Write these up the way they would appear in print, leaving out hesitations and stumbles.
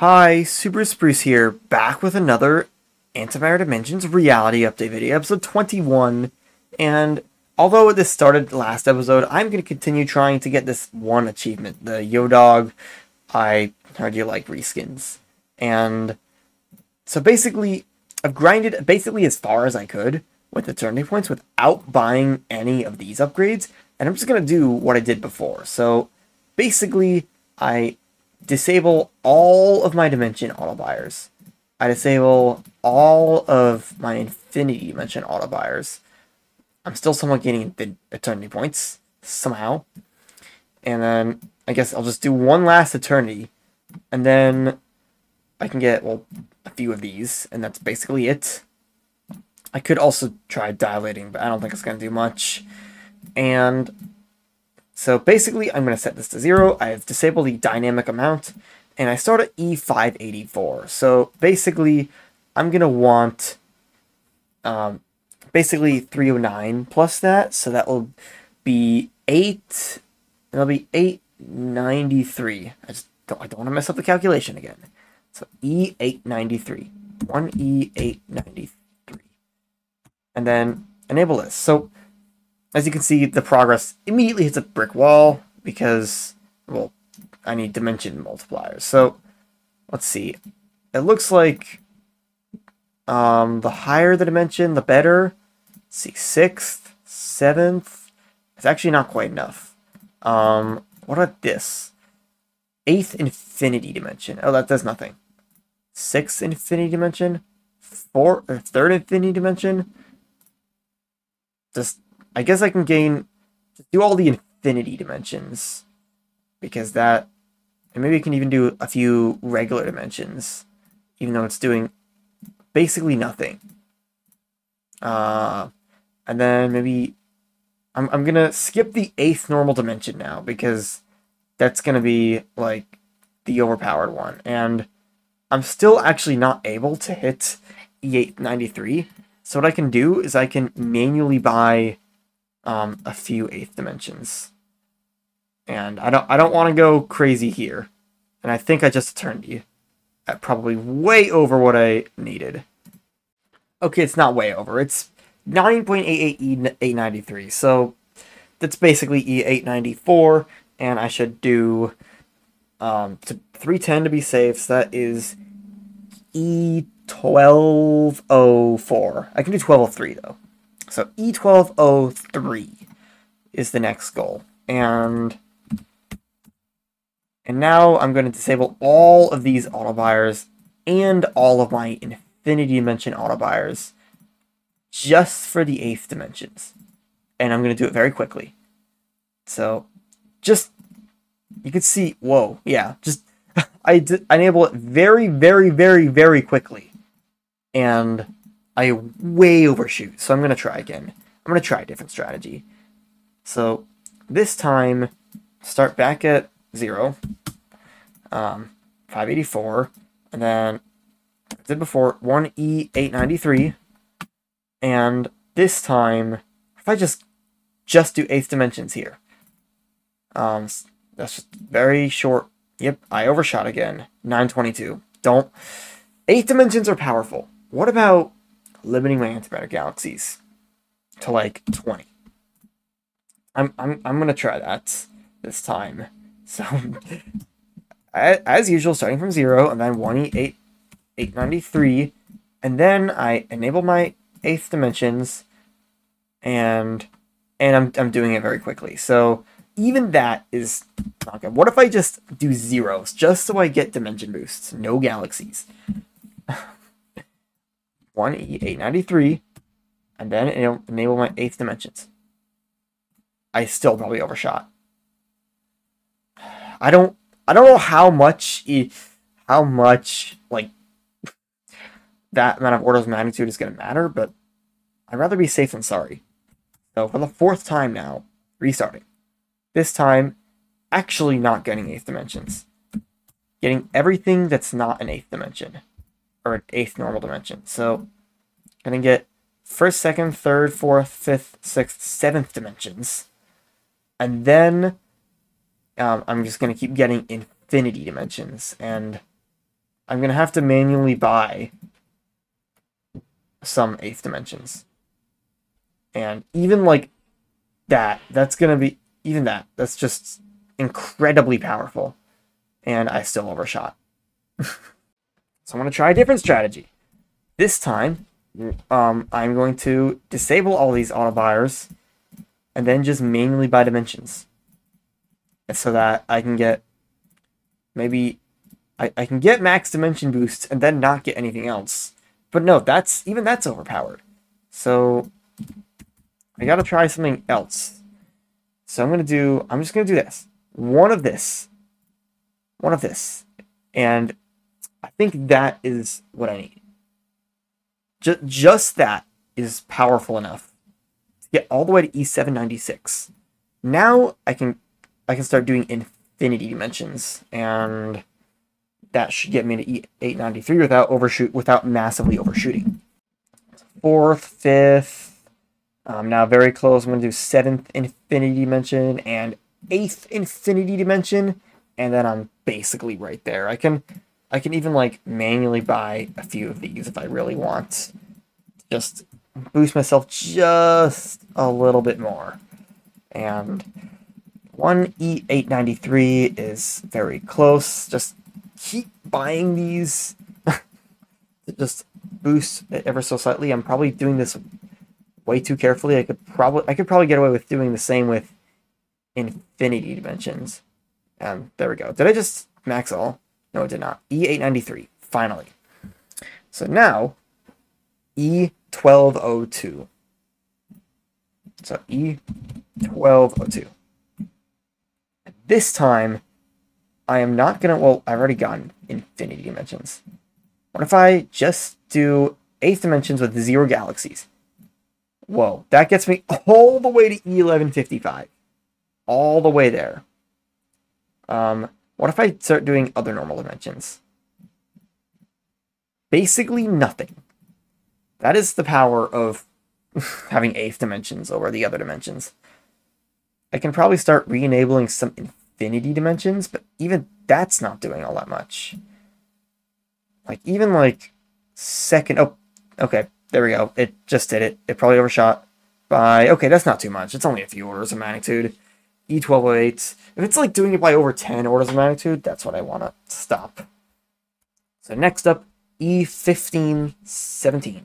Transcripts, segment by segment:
Hi, Super Spruce here, back with another Antimatter Dimensions reality update video, episode 21. And although this started last episode, I'm going to continue trying to get this one achievement, the Yo Dog, I heard you like reskins. And so basically, I've grinded basically as far as I could with the turn day points without buying any of these upgrades. And I'm just going to do what I did before. So basically, I disable all of my dimension auto buyers. I disable all of my infinity dimension auto buyers. I'm still somewhat gaining the eternity points somehow. And then I guess I'll just do one last eternity, and then I can get, well, a few of these, and that's basically it. I could also try dilating, but I don't think it's going to do much. And so basically, I'm going to set this to 0. I have disabled the dynamic amount, and I start at E584. So basically, I'm going to want basically 309 plus that. So that will be 8. It'll be 893. I don't want to mess up the calculation again. So E893. 1E893. And then enable this. So as you can see, the progress immediately hits a brick wall because, well, I need dimension multipliers. So, let's see. It looks like the higher the dimension, the better. Let's see, 6th, 7th. It's actually not quite enough. What about this? 8th infinity dimension. Oh, that does nothing. 6th infinity dimension. 3rd infinity dimension. Just, I guess I can gain, do all the infinity dimensions, because that, and maybe I can even do a few regular dimensions, even though it's doing basically nothing. And then maybe, I'm gonna skip the 8th normal dimension now, because that's gonna be, like, the overpowered one, and I'm still actually not able to hit E893, so what I can do is I can manually buy a few 8th dimensions, and I don't want to go crazy here, and I think I just turned you at probably way over what I needed. Okay, it's not way over. It's 9.88 E893, so that's basically E894, and I should do 310 to be safe. So that is E1204. I can do 1203 though. So E1203 is the next goal. And now I'm going to disable all of these auto buyers and all of my infinity dimension auto buyers just for the 8th dimensions. And I'm going to do it very quickly. So just, you can see, whoa, yeah, just I enable it very, very, very, very quickly. And I way overshoot, so I'm going to try again. I'm going to try a different strategy. So this time, start back at 0, 584, and then, as I did before, 1E893, and this time, if I just do 8th dimensions here, that's just very short. Yep, I overshot again, 922. Don't. 8th dimensions are powerful. What about limiting my antimatter galaxies to like 20. I'm gonna try that this time. So as usual, starting from 0 and then 1E893, and then I enable my 8th dimensions, and I'm doing it very quickly. So even that is not good. What if I just do zeros just so I get dimension boosts? No galaxies. 1E893, and then it'll enable my 8th dimensions. I still probably overshot. I don't know how much like that amount of orders of magnitude is gonna matter, but I'd rather be safe than sorry. So for the 4th time now, restarting. This time, actually not getting 8th dimensions. Getting everything that's not an 8th dimension. Or an 8th normal dimension. So I'm going to get 1st, 2nd, 3rd, 4th, 5th, 6th, 7th dimensions. And then I'm just going to keep getting infinity dimensions. And I'm going to have to manually buy some 8th dimensions. And even like that, that's going to be, even that, that's just incredibly powerful. And I still overshot. So I'm going to try a different strategy. This time, I'm going to disable all these auto buyers and then just manually buy dimensions. So that I can get maybe I can get max dimension boosts and then not get anything else. But no, that's even that's overpowered. So I gotta try something else. So I'm just gonna do this. One of this. And I think that is what I need. Just that is powerful enough to get all the way to E796. Now I can start doing infinity dimensions, and that should get me to E893 without massively overshooting. 4th, 5th, I'm now very close. I'm gonna do 7th infinity dimension and 8th infinity dimension, and then I'm basically right there. I can even like manually buy a few of these if I really want. Just boost myself just a little bit more. And 1E893 is very close. Just keep buying these. Just boost it ever so slightly. I'm probably doing this way too carefully. I could probably get away with doing the same with infinity dimensions. There we go. Did I just max all? No, it did not. E893, finally. So now, E1202. So E1202. This time, I am not going to... Well, I've already gotten infinity dimensions. What if I just do 8th dimensions with 0 galaxies? Whoa, that gets me all the way to E1155. All the way there. What if I start doing other normal dimensions? Basically nothing. That is the power of having 8th dimensions over the other dimensions. I can probably start re-enabling some infinity dimensions, but even that's not doing all that much. Like, even, like, oh, okay, there we go. It just did it. It probably overshot by, okay, that's not too much. It's only a few orders of magnitude. E1208. If it's, like, doing it by over 10 orders of magnitude, that's what I want to stop. So next up, E1517.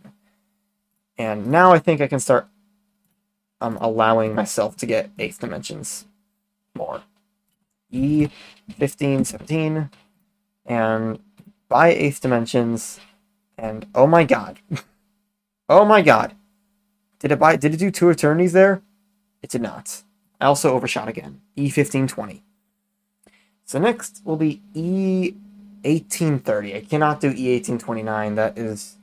And now I think I can start... I'm allowing myself to get 8th dimensions more. E1517 and buy 8th dimensions, and oh my god. Oh my god. Did it do 2 eternities there? It did not. I also overshot again. E1520. So next will be E1830. I cannot do E1829, that is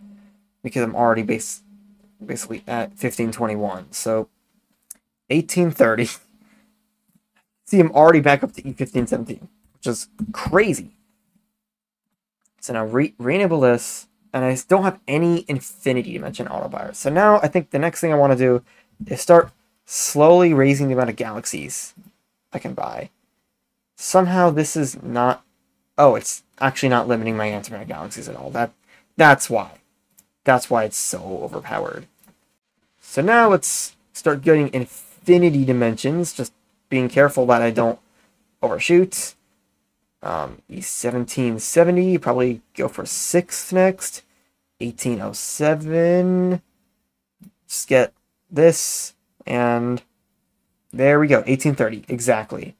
because I'm already basically at 1521. So 1830. See, I'm already back up to E1517, which is crazy. So now re-enable this, and I don't have any infinity dimension auto buyers. So now I think the next thing I want to do is start slowly raising the amount of galaxies I can buy. Somehow this is not... Oh, it's actually not limiting my antimatter galaxies at all. That's why. That's why it's so overpowered. So now let's start getting infinity dimensions, just being careful that I don't overshoot. E1770, probably go for 6th next. 1807, just get this, and there we go, 1830, exactly.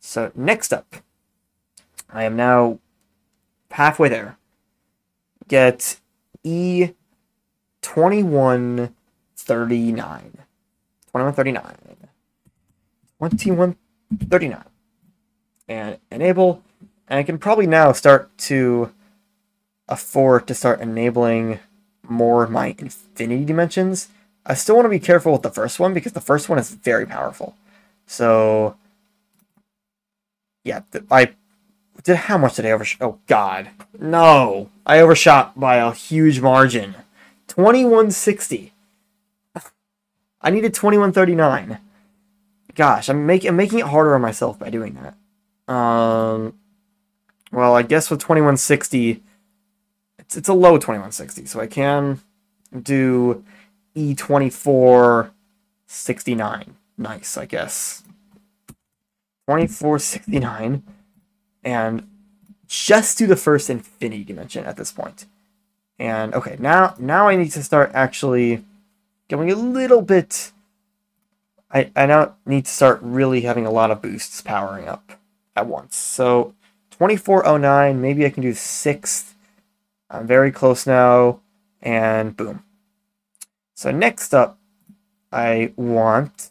So next up, I am now halfway there. Get E2139, and enable, and I can probably now start to afford to start enabling more of my infinity dimensions. I still want to be careful with the first one, because the first one is very powerful. So yeah, how much did I overshot? Oh god, no, I overshot by a huge margin. 2160. I needed 2139. Gosh, I'm making it harder on myself by doing that. Well, I guess with 2160, it's a low 2160, so I can do E2469. Nice, I guess. 2469, and just do the first infinity dimension at this point. And okay, now I need to start actually going a little bit. I now need to start really having a lot of boosts powering up at once. So 2409, maybe I can do 6th. I'm very close now, and boom. So next up, I want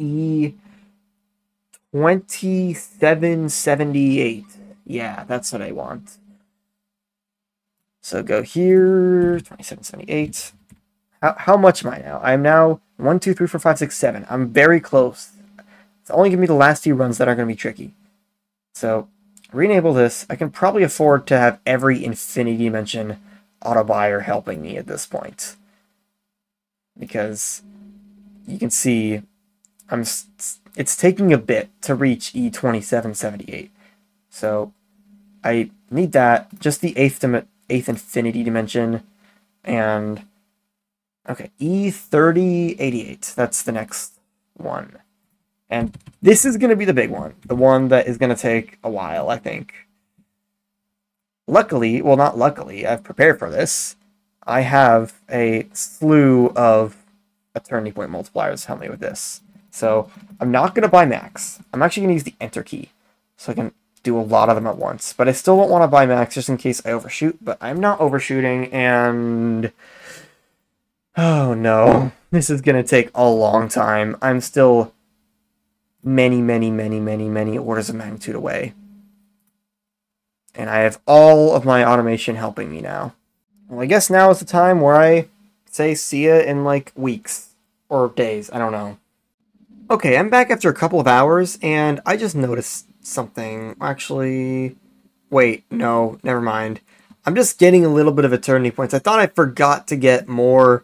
E2778. Yeah, that's what I want. So go here, 2778. How much am I now? I'm now 1, 2, 3, 4, 5, 6, 7. I'm very close. It's only going to be the last few runs that are going to be tricky. So re-enable this. I can probably afford to have every infinity dimension auto-buyer helping me at this point, because you can see it's taking a bit to reach E2778. So I need that, just the 8th infinity dimension, and okay, E3088, that's the next one. And this is going to be the big one, the one that is going to take a while, I think. Luckily, well, not luckily, I've prepared for this. I have a slew of turning point multipliers to help me with this. So I'm not going to buy max. I'm actually going to use the enter key so I can do a lot of them at once. But I still don't want to buy max just in case I overshoot, but I'm not overshooting, and oh no, this is going to take a long time. I'm still many orders of magnitude away. And I have all of my automation helping me now. Well, I guess now is the time where I say see ya in like weeks or days. I don't know. Okay, I'm back after a couple of hours, and I just noticed something. Actually, wait, no, never mind. I'm just getting a little bit of eternity points. I thought I forgot to get more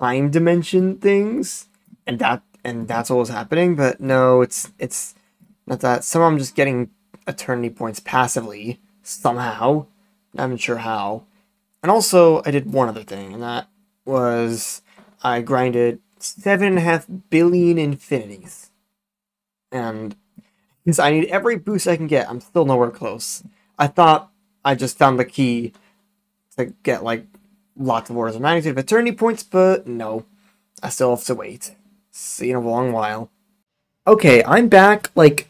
time dimension things, and that's what was happening, but no, it's not that. Somehow I'm just getting eternity points passively somehow. Not even sure how. And also, I did one other thing, and that was I grinded 7.5 billion infinities. And because I need every boost I can get, I'm still nowhere close. I thought I just found the key to get, like, lots of orders of magnitude of eternity points, but no. I still have to wait. It's, you know, a long while. Okay, I'm back, like,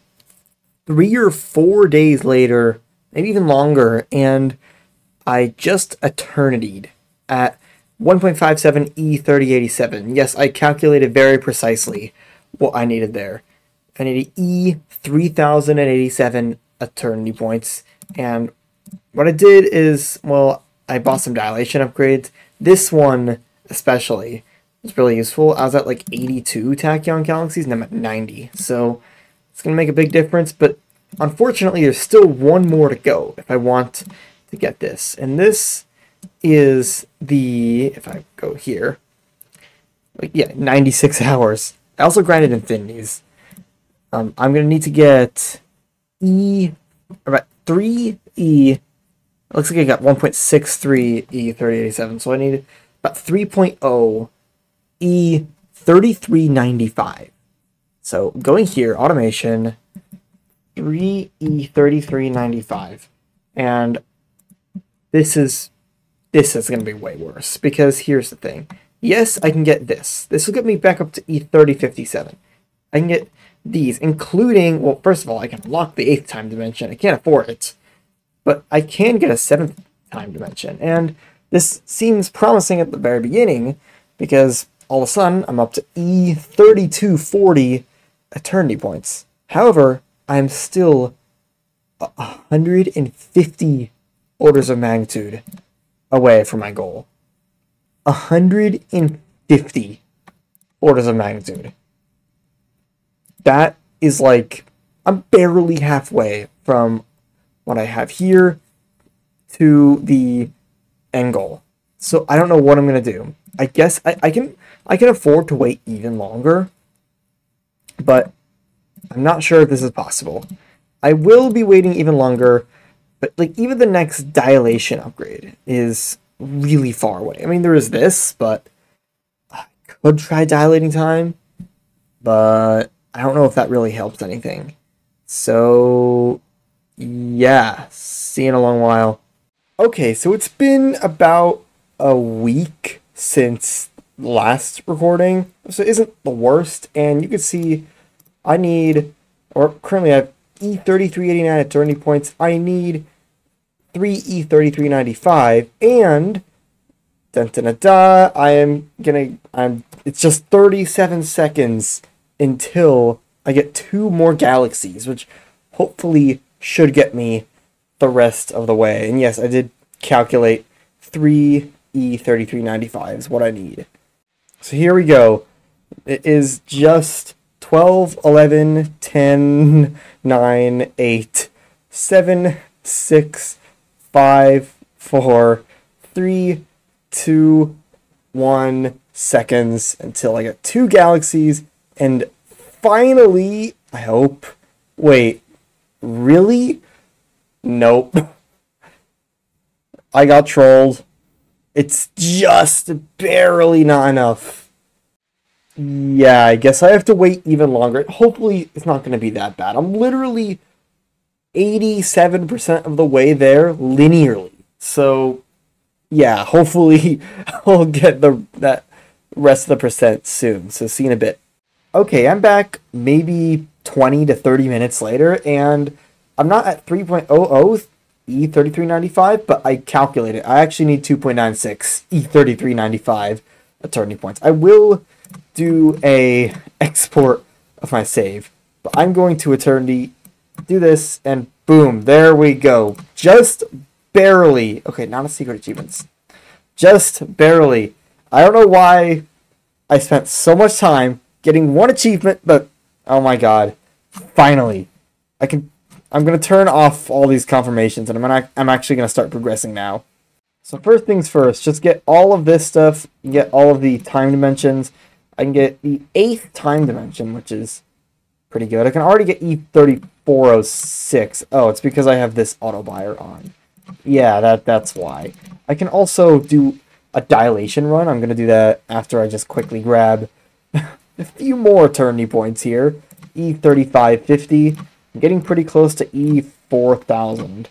3 or 4 days later, maybe even longer, and I just eternity'd at 1.57 E3087. Yes, I calculated very precisely what I needed there. I needed E3087 eternity points. And what I did is, well, I bought some dilation upgrades. This one, especially, was really useful. I was at like 82 Tachyon galaxies, and I'm at 90. So it's going to make a big difference. But unfortunately, there's still one more to go if I want to get this. And this is the, if I go here, like, yeah, 96 hours. I also grinded infinities. I'm going to need to get about 3E, it looks like I got 1.63 E3087, so I need about 3.0 E3395. So going here, automation, 3 E3395, and this is going to be way worse, because here's the thing. Yes, I can get this. This will get me back up to E3057. I can get these, including, well, first of all, I can lock the 8th time dimension. I can't afford it, but I can get a 7th time dimension. And this seems promising at the very beginning, because all of a sudden I'm up to E3240 eternity points. However, I'm still 150 orders of magnitude away from my goal. 150 orders of magnitude. That is like, I'm barely halfway from what I have here to the end goal. So I don't know what I'm gonna do. I guess I can afford to wait even longer, but I'm not sure if this is possible. I will be waiting even longer But like even the next dilation upgrade is really far away. I mean, there is this, but I could try dilating time, but I don't know if that really helps anything. So yeah, see you in a long while. Okay, so it's been about a week since last recording, so it isn't the worst, and you can see I need, or currently I have E3389 at 30 points. I need 3 E3395, and it's just 37 seconds until I get 2 more galaxies, which hopefully should get me the rest of the way. And yes, I did calculate 3 E3395 is what I need. So here we go. It is just 12, 11, 10, 9, 8, 7, 6, 5, 4, 3, 2, 1 seconds until I get 2 galaxies, and finally, I hope, wait, really? Nope. I got trolled. It's just barely not enough. Yeah, I guess I have to wait even longer. Hopefully, it's not going to be that bad. I'm literally 87% of the way there linearly. So, yeah, hopefully I'll get that rest of the percent soon. So, see you in a bit. Okay, I'm back maybe 20 to 30 minutes later, and I'm not at 3.00 E3395, but I calculated. I actually need 2.96 E3395 at 30 points. I will do a export of my save, but I'm going to Eternity, do this, and boom, there we go. Just barely. Okay, not a secret achievements, just barely. I don't know why I spent so much time getting one achievement, but oh my god, finally. I'm gonna turn off all these confirmations, and I'm actually gonna start progressing now. So first things first, just get all of this stuff, get all of the time dimensions. I can get the 8th time dimension, which is pretty good. I can already get E3406. Oh, it's because I have this auto buyer on. Yeah, that's why. I can also do a dilation run. I'm going to do that after I just quickly grab a few more eternity points here. E3550. I'm getting pretty close to E4000.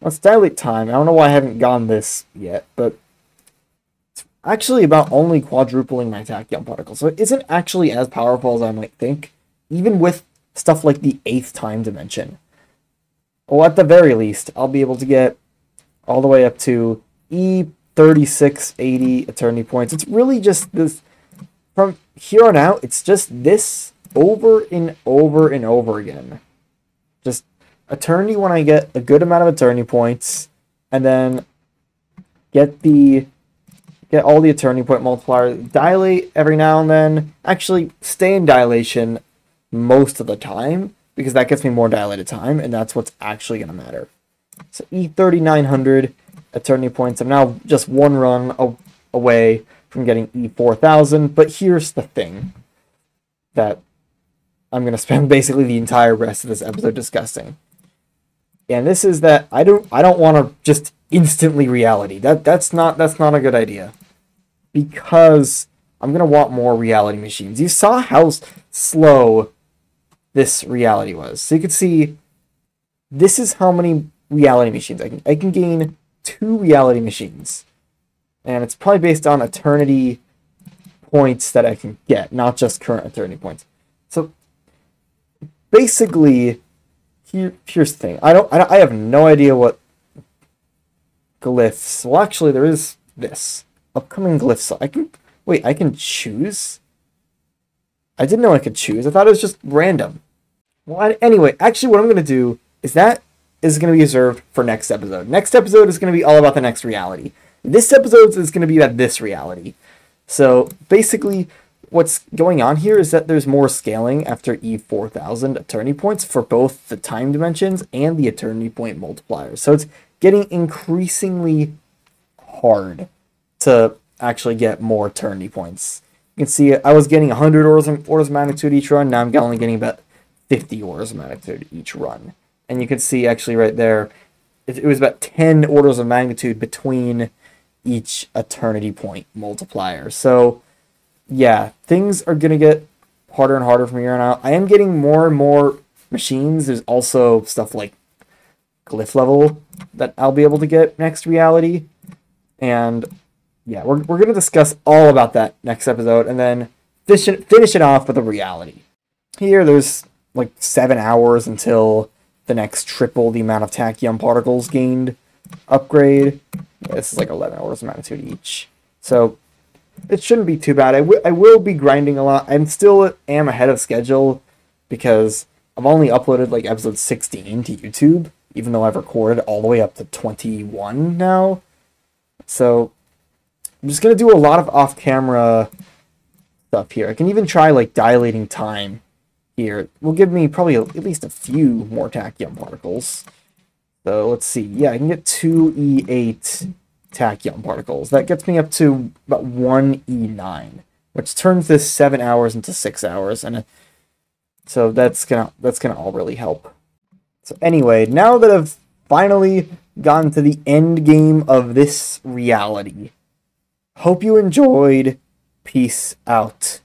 Let's dilate time. I don't know why I haven't gotten this yet, but actually about only quadrupling my tachyon particle, so it isn't actually as powerful as I might think, even with stuff like the 8th time dimension. Well, at the very least, I'll be able to get all the way up to E3680 eternity points. It's really just this, from here on out, it's just this over and over and over again. Just eternity when I get a good amount of eternity points, and then get all the eternity point multipliers, dilate every now and then, actually stay in dilation most of the time, because that gets me more dilated time, and that's what's actually going to matter. So E3900 eternity points, I'm now just one run away from getting E4000, but here's the thing that I'm going to spend basically the entire rest of this episode discussing. And this is that I don't want to just instantly reality. That's not a good idea, because I'm gonna want more reality machines. You saw how slow this reality was, so you could see this is how many reality machines I can gain 2 reality machines, and it's probably based on eternity points that I can get, not just current eternity points. So basically, here's the thing. I have no idea what glyphs. Well, actually, there is this upcoming glyphs. I can choose. I didn't know I could choose. I thought it was just random. Well, anyway, actually, what I'm going to do is that is going to be reserved for next episode. Next episode is going to be all about the next reality. This episode is going to be about this reality. So basically, what's going on here is that there's more scaling after E4000 eternity points for both the time dimensions and the eternity point multipliers. So it's getting increasingly hard to actually get more eternity points. You can see I was getting 100 orders of magnitude each run. Now I'm only getting about 50 orders of magnitude each run. And you can see actually right there, it was about 10 orders of magnitude between each eternity point multiplier. So yeah, things are gonna get harder and harder from here on out. I am getting more and more machines. There's also stuff like glyph level that I'll be able to get next reality, and yeah, we're gonna discuss all about that next episode, and then finish it off with a reality. Here, there's like 7 hours until the next triple the amount of tachyon particles gained upgrade. This is like 11 orders of magnitude each, so it shouldn't be too bad. I will be grinding a lot. I still am ahead of schedule because I've only uploaded like episode 16 to YouTube, even though I've recorded all the way up to 21 now. So I'm just going to do a lot of off-camera stuff here. I can even try like dilating time here. It will give me probably at least a few more tachyon particles. So let's see. Yeah, I can get 2e8 tachyon particles. That gets me up to about 1e9, which turns this 7 hours into 6 hours, and so that's gonna all really help. So anyway, now that I've finally gotten to the end game of this reality, hope you enjoyed. Peace out.